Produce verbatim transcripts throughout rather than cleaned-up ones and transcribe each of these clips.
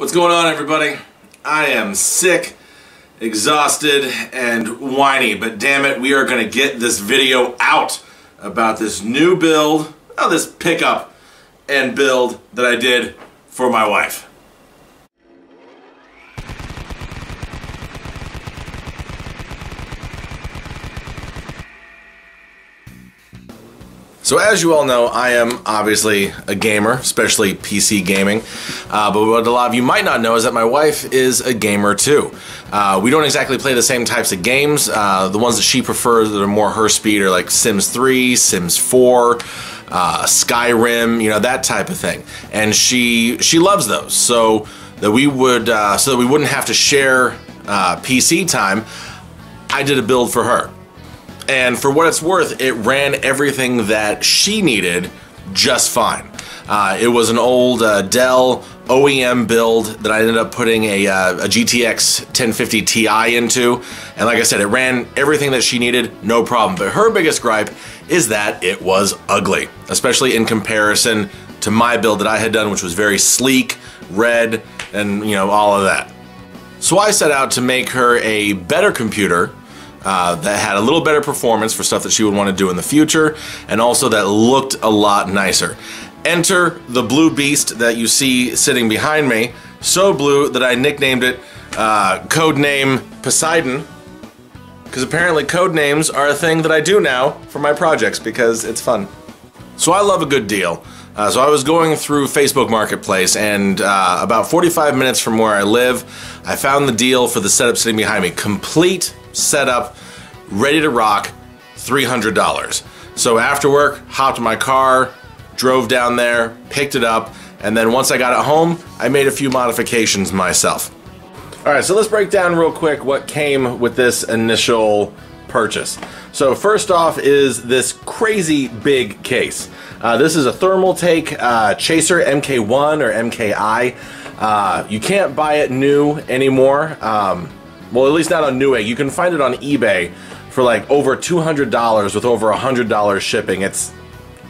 What's going on, everybody? I am sick, exhausted, and whiny, but damn it, we are going to get this video out about this new build, oh, this pickup and build that I did for my wife. So as you all know, I am obviously a gamer, especially P C gaming, uh, but what a lot of you might not know is that my wife is a gamer too. Uh, we don't exactly play the same types of games. Uh, the ones that she prefers that are more her speed are like Sims three, Sims four, uh, Skyrim, you know, that type of thing. And she she loves those, so that we would uh, so that we wouldn't have to share uh, P C time, I did a build for her. And for what it's worth, it ran everything that she needed just fine. Uh, it was an old uh, Dell O E M build that I ended up putting a, uh, a G T X ten fifty T I into. And like I said, it ran everything that she needed, no problem. But her biggest gripe is that it was ugly, especially in comparison to my build that I had done, which was very sleek, red, and you know, all of that. So I set out to make her a better computer Uh, that had a little better performance for stuff that she would want to do in the future, and also that looked a lot nicer. Enter the blue beast that you see sitting behind me, so blue that I nicknamed it uh, Codename Poseidon, because apparently codenames are a thing that I do now for my projects because it's fun. So I love a good deal. Uh, so I was going through Facebook Marketplace, and uh, about forty-five minutes from where I live, I found the deal for the setup sitting behind me. Complete setup, ready to rock, three hundred dollars. So after work, hopped in my car, drove down there, picked it up, and then once I got it home, I made a few modifications myself. All right, so let's break down real quick what came with this initial purchase. So first off is this crazy big case. Uh, this is a Thermaltake uh, Chaser M K one or M K I. Uh, you can't buy it new anymore. Um, well, at least not on Newegg. You can find it on eBay for like over two hundred dollars with over one hundred dollars shipping. It's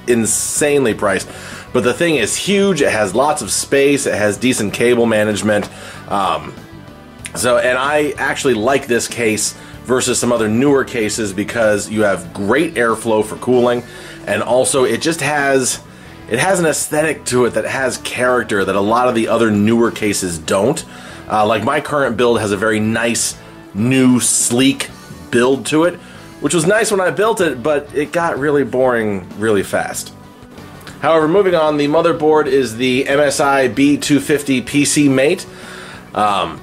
insanely priced. But the thing is huge. It has lots of space. It has decent cable management. Um, so, and I actually like this case versus some other newer cases because you have great airflow for cooling, and also it just has it has an aesthetic to it that has character that a lot of the other newer cases don't. Uh, like my current build has a very nice, new, sleek build to it, which was nice when I built it, but it got really boring really fast. However, moving on, the motherboard is the M S I B two fifty P C Mate. Um,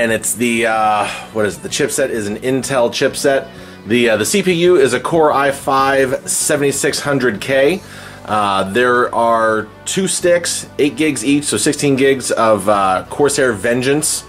And it's the, uh, what is it? The chipset is an Intel chipset. The uh, the C P U is a Core i five seventy-six hundred K. Uh, there are two sticks, eight gigs each, so sixteen gigs of uh, Corsair Vengeance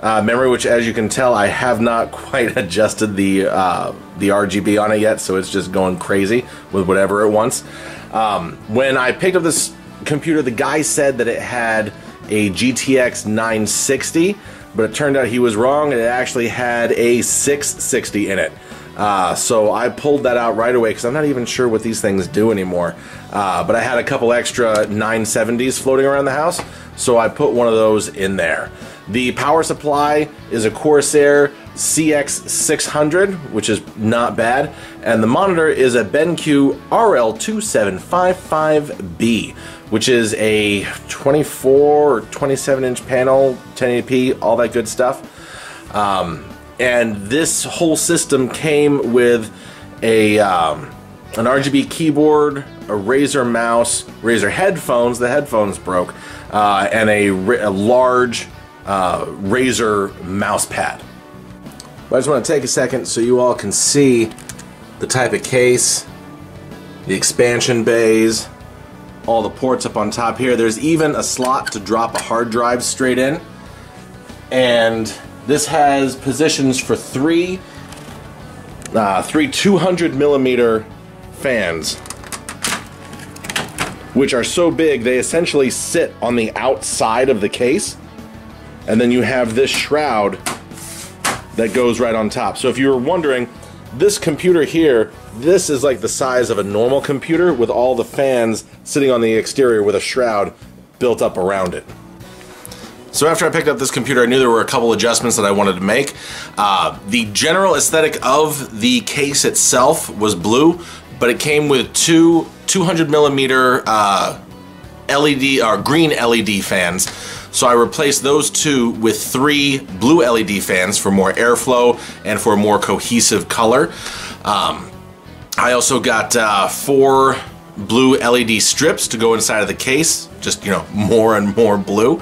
uh, memory, which, as you can tell, I have not quite adjusted the uh, the R G B on it yet, so it's just going crazy with whatever it wants. Um, when I picked up this computer, the guy said that it had a G T X nine sixty. But it turned out he was wrong, and it actually had a six sixty in it. Uh, so I pulled that out right away because I'm not even sure what these things do anymore. Uh, but I had a couple extra nine seventies floating around the house, so I put one of those in there. The power supply is a Corsair C X six hundred, which is not bad, and the monitor is a BenQ R L two seven five five B, which is a twenty-four or twenty-seven inch panel, ten eighty P, all that good stuff. Um, and this whole system came with a um, an R G B keyboard, a Razer mouse, Razer headphones, the headphones broke, uh, and a, a large uh, Razer mouse pad. But I just want to take a second so you all can see the type of case, the expansion bays, all the ports up on top here. There's even a slot to drop a hard drive straight in. And this has positions for three, uh, three two hundred millimeter fans, which are so big they essentially sit on the outside of the case. And then you have this shroud that goes right on top. So if you were wondering, this computer here, this is like the size of a normal computer with all the fans sitting on the exterior with a shroud built up around it. So after I picked up this computer, I knew there were a couple adjustments that I wanted to make. Uh, the general aesthetic of the case itself was blue, but it came with two two hundred millimeter uh, L E D or green L E D fans. So I replaced those two with three blue L E D fans for more airflow and for more cohesive color. Um, I also got uh, four blue L E D strips to go inside of the case, just, you know, more and more blue.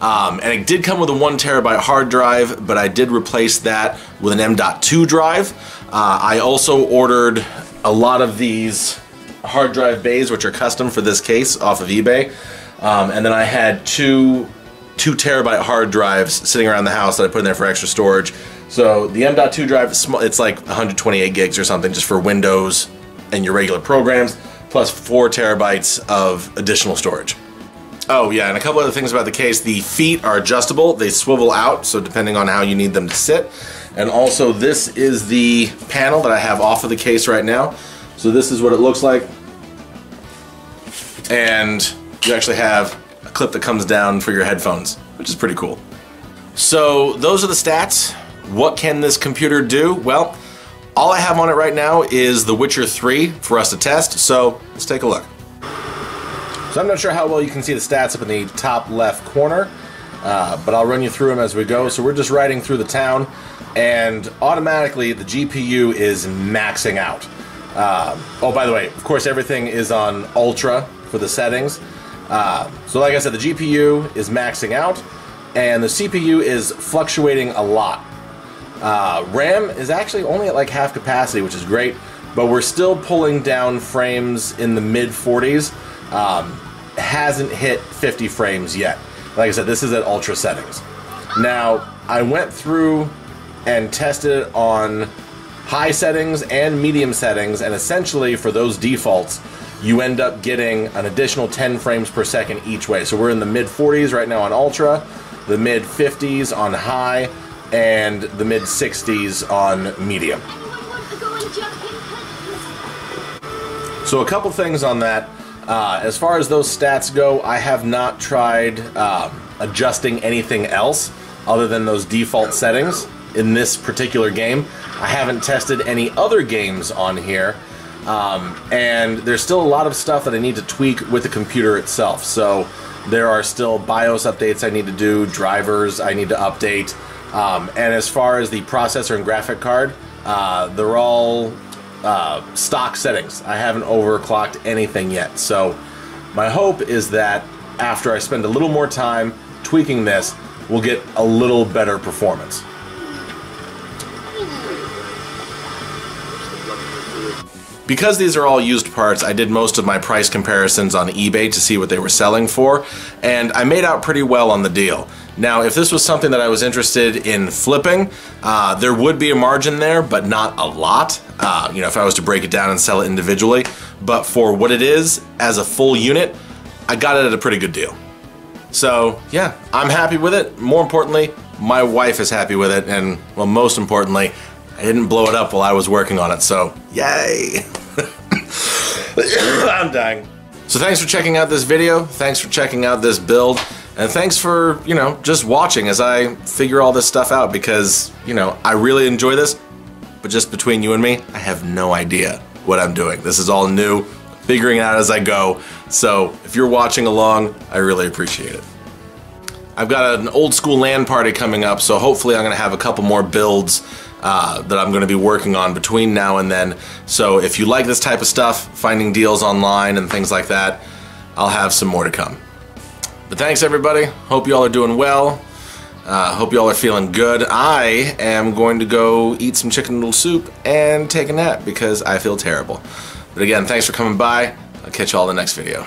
Um, and it did come with a one terabyte hard drive, but I did replace that with an M dot two drive. Uh, I also ordered a lot of these hard drive bays, which are custom for this case, off of eBay. Um, and then I had two two terabyte hard drives sitting around the house that I put in there for extra storage. So the M dot two drive, it's like one hundred twenty-eight gigs or something, just for Windows and your regular programs, plus four terabytes of additional storage. Oh yeah, and a couple other things about the case. The feet are adjustable, they swivel out, so depending on how you need them to sit. And also, this is the panel that I have off of the case right now. So this is what it looks like. And you actually have a clip that comes down for your headphones, which is pretty cool. So those are the stats. What can this computer do? Well, all I have on it right now is The Witcher three for us to test, so let's take a look. So I'm not sure how well you can see the stats up in the top left corner, uh, but I'll run you through them as we go. So we're just riding through the town, and automatically the G P U is maxing out. Um, oh, by the way, of course everything is on Ultra for the settings. Uh, so like I said, the G P U is maxing out, and the C P U is fluctuating a lot. Uh, RAM is actually only at like half capacity, which is great, but we're still pulling down frames in the mid forties. Um, hasn't hit fifty frames yet. Like I said, this is at ultra settings. Now, I went through and tested on high settings and medium settings, and essentially for those defaults, you end up getting an additional ten frames per second each way. So we're in the mid forties right now on ultra, the mid fifties on high, and the mid sixties on medium. So a couple things on that. Uh, as far as those stats go, I have not tried uh, adjusting anything else other than those default settings in this particular game. I haven't tested any other games on here, um, and there's still a lot of stuff that I need to tweak with the computer itself. So there are still BIOS updates I need to do, drivers I need to update. Um, and as far as the processor and graphic card, uh, they're all uh, stock settings. I haven't overclocked anything yet. So my hope is that after I spend a little more time tweaking this, we'll get a little better performance. Because these are all used parts, I did most of my price comparisons on eBay to see what they were selling for, and I made out pretty well on the deal. Now, if this was something that I was interested in flipping, uh, there would be a margin there, but not a lot, uh, you know, if I was to break it down and sell it individually. But for what it is, as a full unit, I got it at a pretty good deal. So, yeah, I'm happy with it. More importantly, my wife is happy with it, and, well, most importantly, I didn't blow it up while I was working on it, so yay! I'm dying. So thanks for checking out this video, thanks for checking out this build, and thanks for, you know, just watching as I figure all this stuff out, because, you know, I really enjoy this, but just between you and me, I have no idea what I'm doing. This is all new, figuring it out as I go, so if you're watching along, I really appreciate it. I've got an old school LAN party coming up, so hopefully I'm gonna have a couple more builds Uh, that I'm gonna be working on between now and then. So if you like this type of stuff, finding deals online and things like that, I'll have some more to come. But thanks everybody, hope y'all are doing well. Uh, hope y'all are feeling good. I am going to go eat some chicken noodle soup and take a nap because I feel terrible. But again, thanks for coming by. I'll catch y'all in the next video.